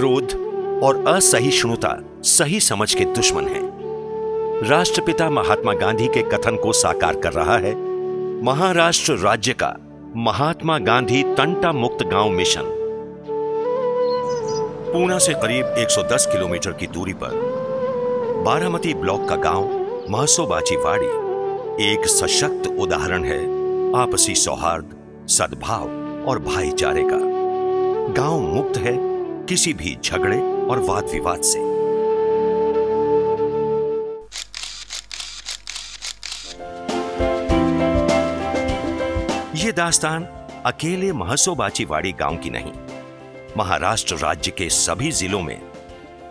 क्रोध और असहिष्णुता सही समझ के दुश्मन हैं। राष्ट्रपिता महात्मा गांधी के कथन को साकार कर रहा है महाराष्ट्र राज्य का महात्मा गांधी तंटा मुक्त गांव मिशन। पूना से करीब 110 किलोमीटर की दूरी पर बारामती ब्लॉक का गांव महसोबाचीवाड़ी एक सशक्त उदाहरण है आपसी सौहार्द, सद्भाव और भाईचारे का। गांव मुक्त है किसी भी झगड़े और वाद विवाद से। ये दास्तान अकेले महसोबाचीवाड़ी गांव की नहीं, महाराष्ट्र राज्य के सभी जिलों में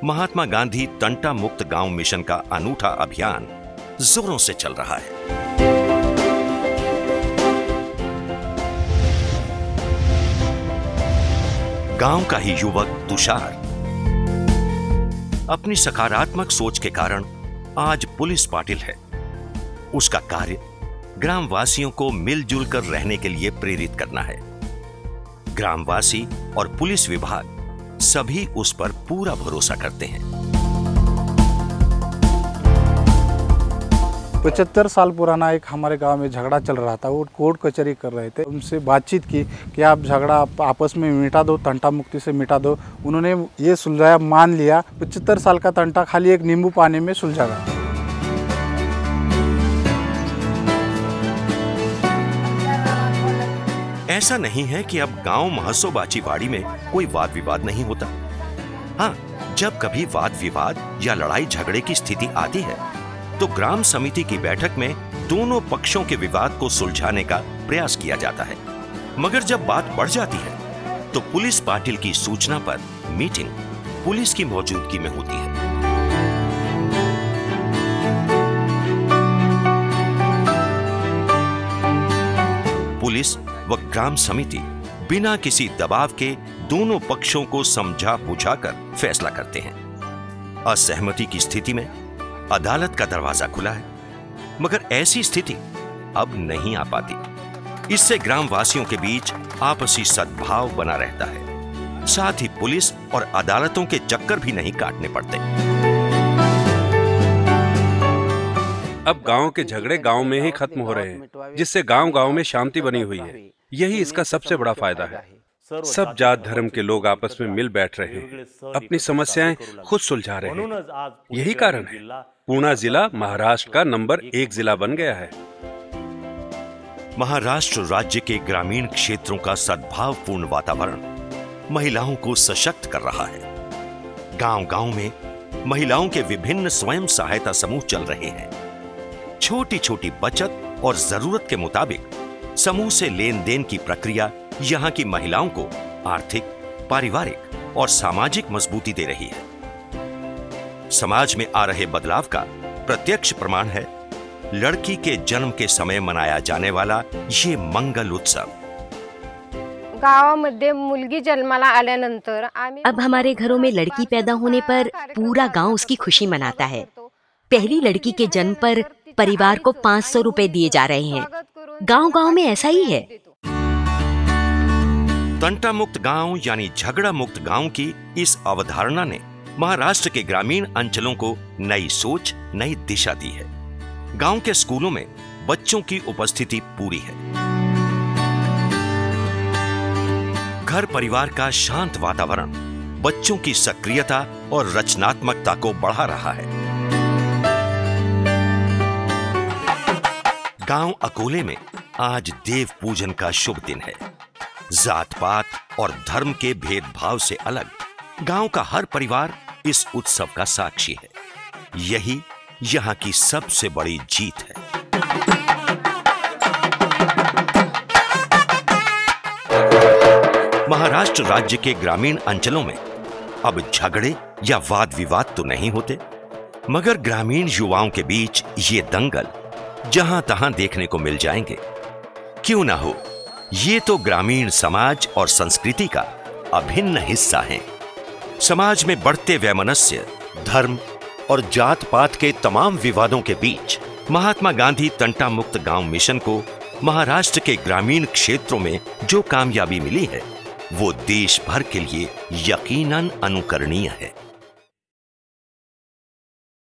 महात्मा गांधी तंटा मुक्त गांव मिशन का अनूठा अभियान जोरों से चल रहा है। गांव का ही युवक तुषार अपनी सकारात्मक सोच के कारण आज पुलिस पाटिल है। उसका कार्य ग्रामवासियों को मिलजुल कर रहने के लिए प्रेरित करना है। ग्रामवासी और पुलिस विभाग सभी उस पर पूरा भरोसा करते हैं। 75 साल पुराना एक हमारे गांव में झगड़ा चल रहा था। वो कोर्ट कचहरी कर रहे थे, उनसे बातचीत की कि आप झगड़ा आपस में मिटा दो, तंटा मुक्ति से मिटा दो। उन्होंने ये सुलझाया, मान लिया। 75 साल का तंटा खाली एक नींबू पानी में सुलझा गया। ऐसा नहीं है कि अब गांव महसोबाचीवाड़ी में कोई वाद विवाद नहीं होता। हाँ, जब कभी वाद विवाद या लड़ाई झगड़े की स्थिति आती है तो ग्राम समिति की बैठक में दोनों पक्षों के विवाद को सुलझाने का प्रयास किया जाता है। मगर जब बात बढ़ जाती है तो पुलिस पाटिल की सूचना पर मीटिंग पुलिस की मौजूदगी में होती है। पुलिस व ग्राम समिति बिना किसी दबाव के दोनों पक्षों को समझा बुझाकर फैसला करते हैं। असहमति की स्थिति में अदालत का दरवाजा खुला है, मगर ऐसी स्थिति अब नहीं आ पाती। इससे ग्रामवासियों के बीच आपसी सद्भाव बना रहता है, साथ ही पुलिस और अदालतों के चक्कर भी नहीं काटने पड़ते। अब गांव के झगड़े गांव में ही खत्म हो रहे हैं, जिससे गांव-गांव में शांति बनी हुई है। यही इसका सबसे बड़ा फायदा है। सब जात धर्म के लोग आपस में मिल बैठ रहे हैं, अपनी समस्याएं खुद सुलझा रहे हैं। यही कारण है पूना जिला महाराष्ट्र का नंबर 1 जिला बन गया है। महाराष्ट्र राज्य के ग्रामीण क्षेत्रों का सद्भावपूर्ण वातावरण महिलाओं को सशक्त कर रहा है। गांव-गांव में महिलाओं के विभिन्न स्वयं सहायता समूह चल रहे हैं। छोटी-छोटी बचत और जरूरत के मुताबिक समूह से लेन-देन की प्रक्रिया यहाँ की महिलाओं को आर्थिक, पारिवारिक और सामाजिक मजबूती दे रही है। समाज में आ रहे बदलाव का प्रत्यक्ष प्रमाण है लड़की के जन्म के समय मनाया जाने वाला ये मंगल उत्सव। गावामध्ये मुलगी जन्माला आल्यानंतर अब हमारे घरों में लड़की पैदा होने पर पूरा गांव उसकी खुशी मनाता है। पहली लड़की के जन्म पर परिवार को 500 रुपए दिए जा रहे हैं। गांव-गांव में ऐसा ही है। तंटा मुक्त गांव यानी झगड़ा मुक्त गांव की इस अवधारणा ने महाराष्ट्र के ग्रामीण अंचलों को नई सोच, नई दिशा दी है। गांव के स्कूलों में बच्चों की उपस्थिति पूरी है। घर परिवार का शांत वातावरण बच्चों की सक्रियता और रचनात्मकता को बढ़ा रहा है। गांव अकोले में आज देव पूजन का शुभ दिन है। जात पात और धर्म के भेदभाव से अलग गांव का हर परिवार इस उत्सव का साक्षी है। यही यहाँ की सबसे बड़ी जीत है। महाराष्ट्र राज्य के ग्रामीण अंचलों में अब झगड़े या वाद विवाद तो नहीं होते, मगर ग्रामीण युवाओं के बीच ये दंगल जहां तहां देखने को मिल जाएंगे। क्यों ना हो, ये तो ग्रामीण समाज और संस्कृति का अभिन्न हिस्सा है। समाज में बढ़ते वैमनस्य, धर्म और जात पात के तमाम विवादों के बीच महात्मा गांधी तंटा मुक्त गांव मिशन को महाराष्ट्र के ग्रामीण क्षेत्रों में जो कामयाबी मिली है वो देश भर के लिए यकीनन अनुकरणीय है।